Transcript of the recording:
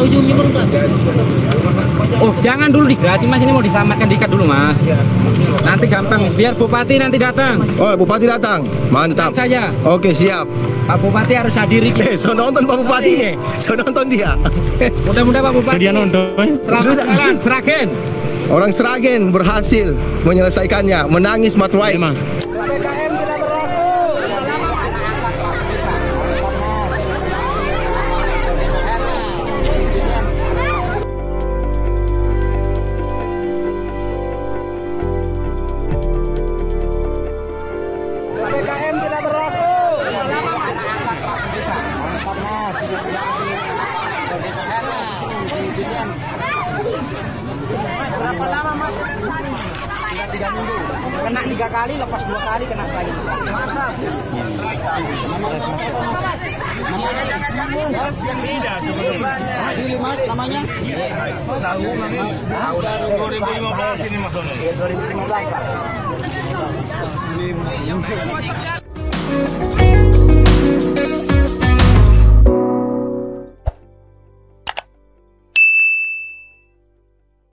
ujungnya pun enggak. Oh, jangan dulu digraci Mas, ini mau diselamatkan diikat dulu Mas. Nanti gampang, biar Bupati nanti datang. Oh, Bupati datang, mantap. Saja. Oke, siap. Pak Bupati harus hadir. So nonton Pak Bupati nih, so nonton dia. Mudah-mudahan Pak Bupati. Sudah nonton. Selamat Sragen. Orang Sragen berhasil menyelesaikannya, menangis matuai. BKM tidak berlaku. BKM tidak berlaku. Berapa lama Mas? 3 minggu. Kena 3 kali, lepas 2 kali kena lagi. Namanya? Tahu Mas. Tahun 2015 ini Mas. 2015.